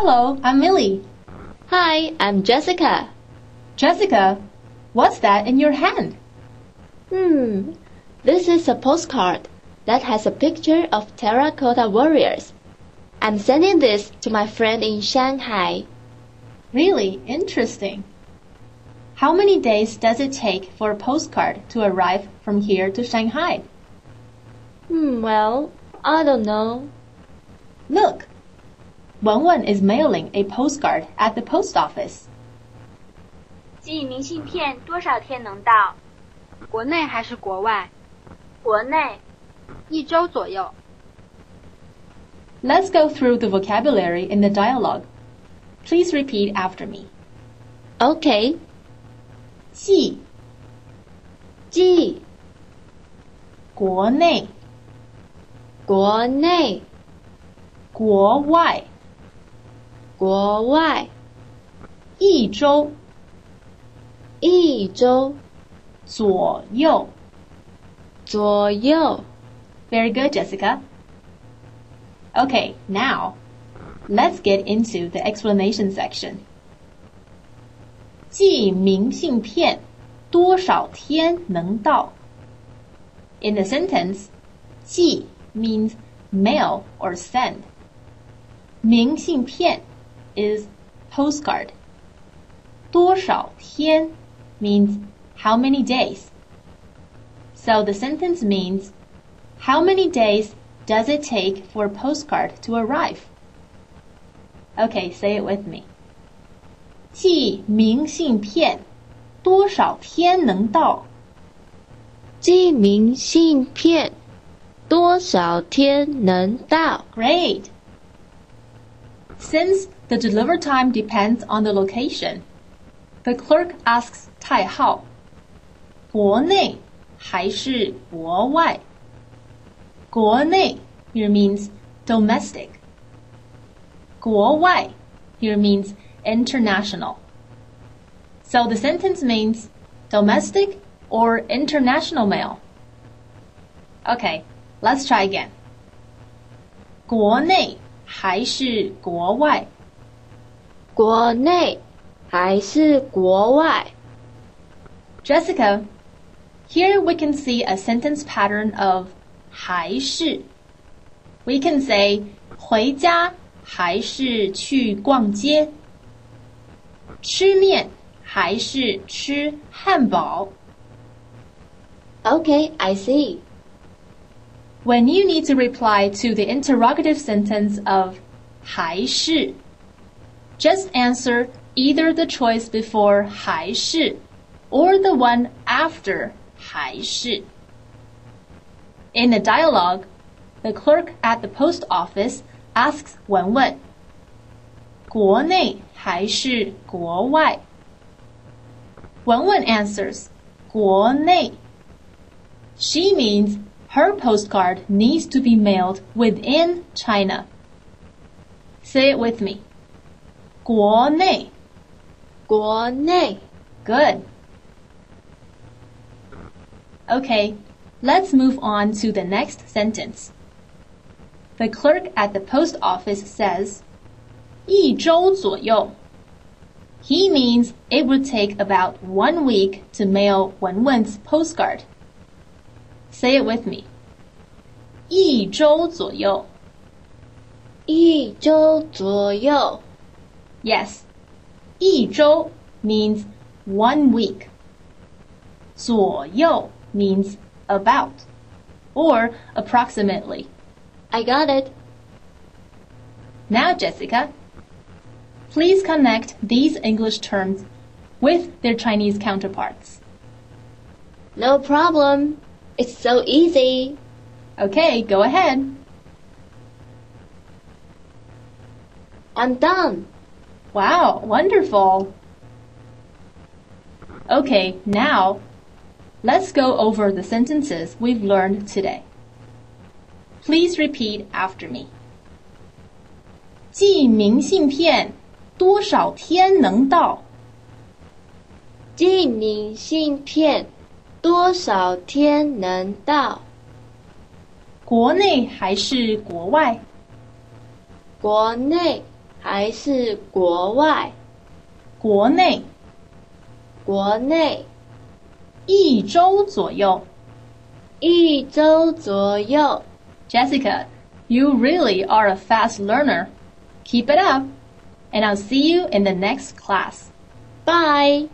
Hello, I'm Millie. Hi, I'm Jessica. Jessica, what's that in your hand? This is a postcard that has a picture of terracotta warriors. I'm sending this to my friend in Shanghai. Really interesting. How many days does it take for a postcard to arrive from here to Shanghai? Well, I don't know. Look, Wang Wen is mailing a postcard at the post office. 寄明信片多少天能到？国内还是国外？国内，一周左右。Let's go through the vocabulary in the dialogue. Please repeat after me. Okay. 寄，寄，国内，国内，国外，国外，一周。一周左右左右 Very good, Jessica. Okay, now let's get into the explanation section. 寄明信片多少天能到? In the sentence, 寄 means mail or send. 明信片 is postcard. 多少天 means how many days. So the sentence means, how many days does it take for a postcard to arrive? Okay, say it with me. 寄明信片多少天能到？寄明信片多少天能到？ Great! Since the delivery time depends on the location, the clerk asks 太浩，国内还是国外？国内 here means domestic. 国外 here means international. So the sentence means domestic or international mail. Okay, let's try again. 国内还是国外？国内。还是国外 Jessica, here we can see a sentence pattern of 还是. We can say 回家还是去逛街，吃面还是吃汉堡。Okay, I see. When you need to reply to the interrogative sentence of 还是, just answer either the choice before 还是 or the one after 还是. In the dialogue, the clerk at the post office asks Wang Wen, 国内还是国外? Wang Wen answers, 国内. She means her postcard needs to be mailed within China. Say it with me. 国内国内 Good. Okay, let's move on to the next sentence. The clerk at the post office says, 一周左右. He means it would take about 1 week to mail Wang Wen's postcard. Say it with me. 一周左右. 一周左右. Yes. 一周 means 1 week. 左右 means about or approximately. I got it. Now, Jessica, please connect these English terms with their Chinese counterparts. No problem. It's so easy. Okay, go ahead. I'm done. Wow, wonderful. Okay, now let's go over the sentences we've learned today. Please repeat after me. 寄明信片多少天能到？寄明信片多少天能到？国内还是国外？国内还是国外？国内。国内。一周左右。一周左右。Jessica, you really are a fast learner. Keep it up, and I'll see you in the next class. Bye.